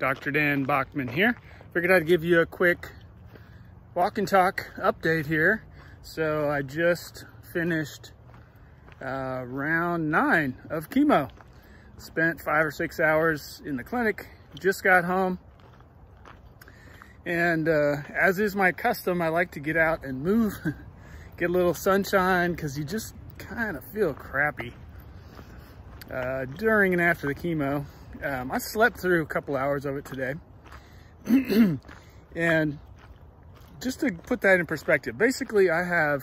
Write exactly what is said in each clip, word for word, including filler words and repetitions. Doctor Dan Bachman here. Figured I'd give you a quick walk and talk update here. So I just finished uh, round nine of chemo. Spent five or six hours in the clinic, just got home. And uh, as is my custom, I like to get out and move, get a little sunshine, because you just kind of feel crappy uh, during and after the chemo. Um, I slept through a couple hours of it today. And just to put that in perspective, basically I have,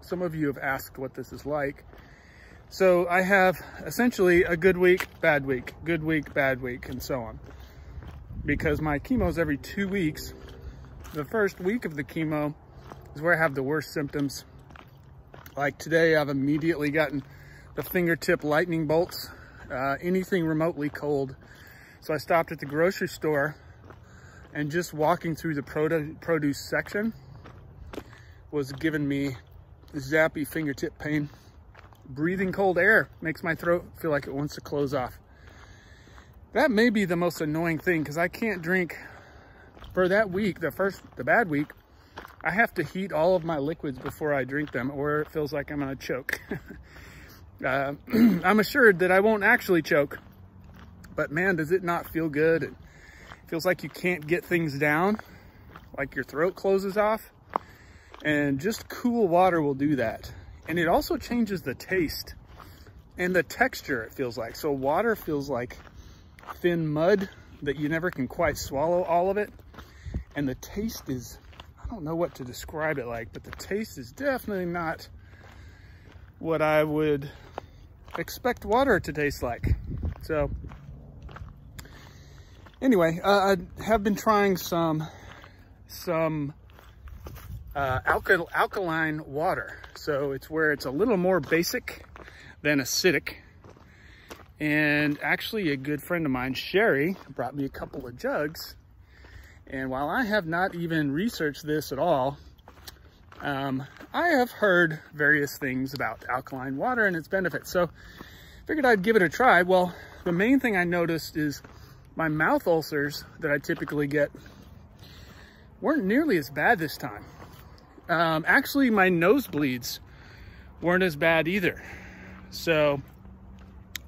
some of you have asked what this is like. So I have essentially a good week, bad week, good week, bad week, and so on. Because my chemo is every two weeks. The first week of the chemo is where I have the worst symptoms. Like today, I've immediately gotten the fingertip lightning bolts. Uh, anything remotely cold. So I stopped at the grocery store, and just walking through the produ produce section was giving me zappy fingertip pain. Breathing cold air makes my throat feel like it wants to close off. That may be the most annoying thing, because I can't drink for that week, the first, the bad week. I have to heat all of my liquids before I drink them, or it feels like I'm gonna choke. Uh, I'm assured that I won't actually choke, but man, does it not feel good. It feels like you can't get things down, like your throat closes off, and just cool water will do that. And it also changes the taste and the texture, it feels like. So water feels like thin mud that you never can quite swallow all of it. And the taste is, I don't know what to describe it like, but the taste is definitely not what I would expect water to taste like. So anyway, uh, I have been trying some some uh, alkal alkaline water. So it's where it's a little more basic than acidic. And actually a good friend of mine, Sherry, brought me a couple of jugs. And while I have not even researched this at all, Um, I have heard various things about alkaline water and its benefits, so figured I'd give it a try. Well, the main thing I noticed is my mouth ulcers that I typically get weren't nearly as bad this time. Um, actually, my nosebleeds weren't as bad either. So,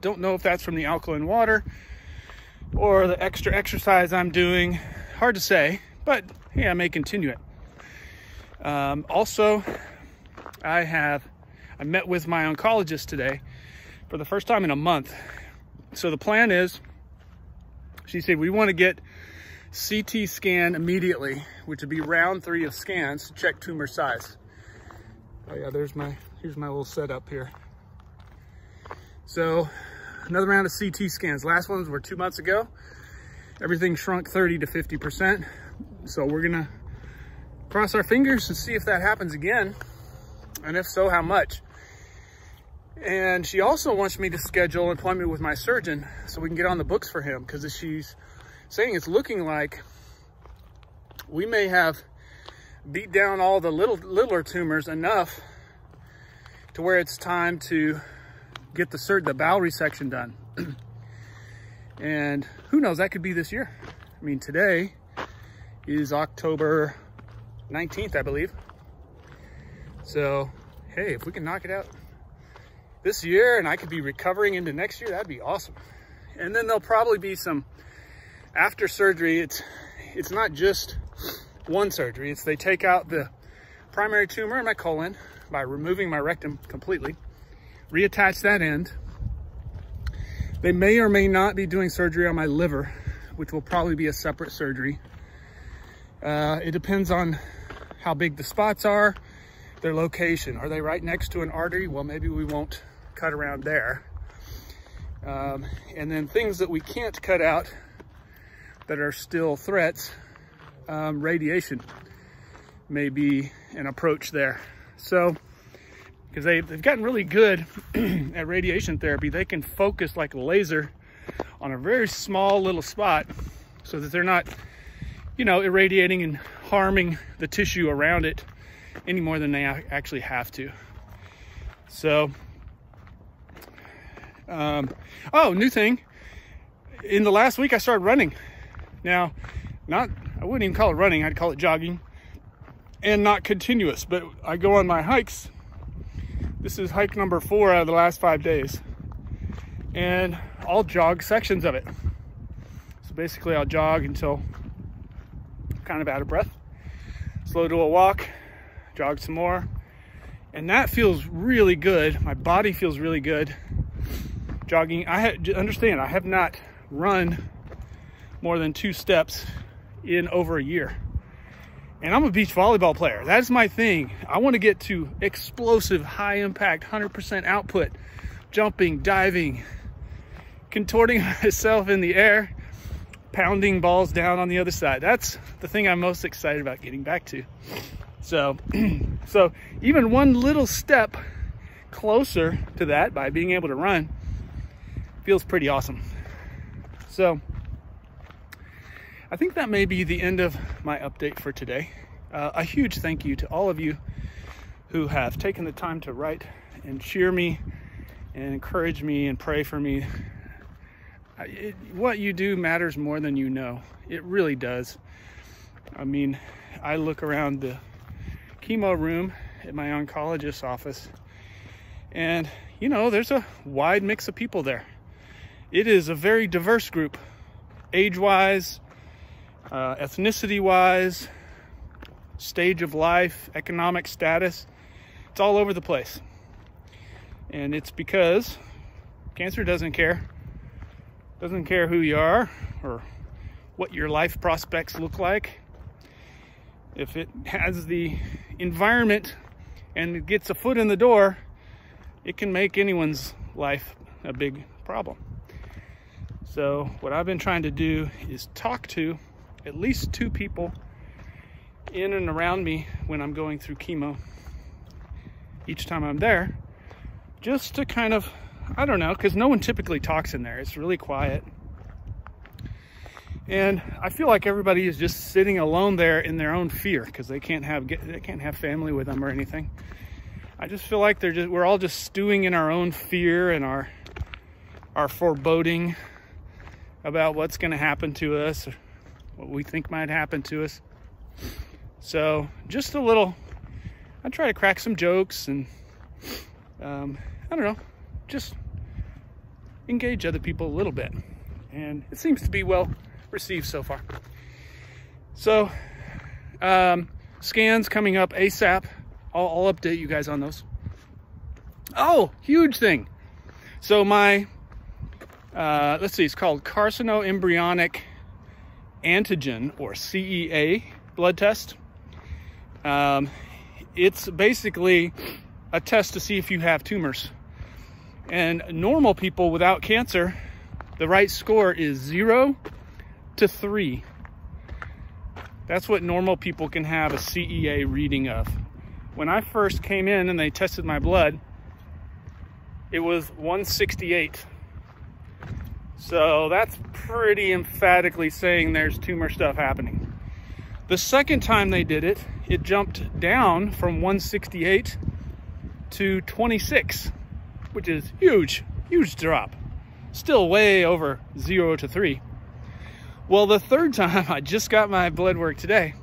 don't know if that's from the alkaline water or the extra exercise I'm doing. Hard to say, but hey, I may continue it. Um, also, I have, I met with my oncologist today for the first time in a month. So the plan is, she said, we want to get C T scan immediately, which would be round three of scans to check tumor size. Oh yeah, there's my, here's my little setup here. So another round of C T scans. Last ones were two months ago. Everything shrunk thirty to fifty percent. So we're going to cross our fingers and see if that happens again, and if so, how much. And she also wants me to schedule an appointment with my surgeon so we can get on the books for him, because she's saying it's looking like we may have beat down all the little littler tumors enough to where it's time to get the sur the bowel resection done. And who knows, that could be this year. I mean, today is October nineteenth, I believe. So hey, if we can knock it out this year and I could be recovering into next year, that'd be awesome. And then there'll probably be some after surgery. It's it's not just one surgery. It's they take out the primary tumor in my colon by removing my rectum completely, reattach that end. They may or may not be doing surgery on my liver, which will probably be a separate surgery. Uh, it depends on how big the spots are, their location. Are they right next to an artery? Well, maybe we won't cut around there. Um, and then things that we can't cut out that are still threats, um, radiation may be an approach there. So, because they, they've gotten really good at radiation therapy, they can focus like a laser on a very small little spot so that they're not, you know, irradiating and harming the tissue around it any more than they actually have to. So, um, oh, new thing. in the last week I started running. Now, not, I wouldn't even call it running, I'd call it jogging, and not continuous, but I go on my hikes. This is hike number four out of the last five days, and I'll jog sections of it. So basically I'll jog until I'm kind of out of breath, slow to a walk, jog some more, and that feels really good. My body feels really good jogging. I ha- understand, I have not run more than two steps in over a year. And I'm a beach volleyball player. That's my thing. I want to get to explosive, high impact, one hundred percent output, jumping, diving, contorting myself in the air, pounding balls down on the other side. That's the thing I'm most excited about getting back to. So, so even one little step closer to that by being able to run feels pretty awesome. So I think that may be the end of my update for today. Uh, a huge thank you to all of you who have taken the time to write and cheer me and encourage me and pray for me. It, what you do matters more than you know. It really does. I mean, I look around the chemo room at my oncologist's office and, you know, there's a wide mix of people there. It is a very diverse group, age-wise, Uh, ethnicity-wise, stage of life, economic status. It's all over the place. And it's because cancer doesn't care. Doesn't care who you are or what your life prospects look like. If it has the environment and it gets a foot in the door, it can make anyone's life a big problem. So what I've been trying to do is talk to at least two people in and around me when I'm going through chemo each time I'm there, just to kind of, I don't know, because no one typically talks in there. It's really quiet. And I feel like everybody is just sitting alone there in their own fear because they can't have they can't have family with them or anything. I just feel like they're just we're all just stewing in our own fear and our our foreboding about what's going to happen to us, what we think might happen to us. So just a little, I try to crack some jokes and um, I don't know, just engage other people a little bit. And it seems to be well received so far. So um, scans coming up ASAP. I'll, I'll update you guys on those. Oh, huge thing. So my, uh, let's see, it's called carcinoembryonic antigen, or C E A, blood test. Um, it's basically a test to see if you have tumors. And normal people without cancer, the right score is zero to three. That's what normal people can have a C E A reading of. When I first came in and they tested my blood, it was one sixty-eight. So that's pretty emphatically saying there's tumor stuff happening. The second time they did it, it jumped down from one sixty-eight to twenty-six, which is huge, huge drop. Still way over zero to three. Well, the third time, I just got my blood work today.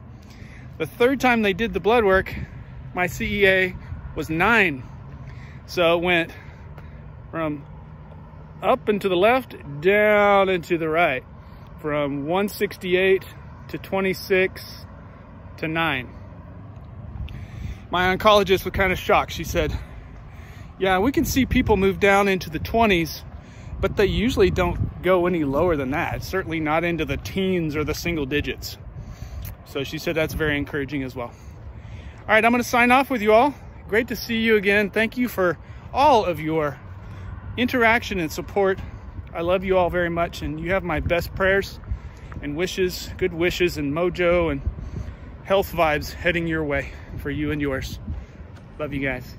The third time they did the blood work, my C E A was nine. So it went from up and to the left, down and to the right, from one sixty-eight to twenty-six to nine. My oncologist was kind of shocked. She said, yeah, we can see people move down into the twenties, but they usually don't go any lower than that, certainly not into the teens or the single digits. So she said that's very encouraging as well. All right, I'm going to sign off with you all. Great to see you again. Thank you for all of your interaction and support. I love you all very much, and you have my best prayers and wishes, good wishes and mojo and health vibes heading your way for you and yours. Love you guys.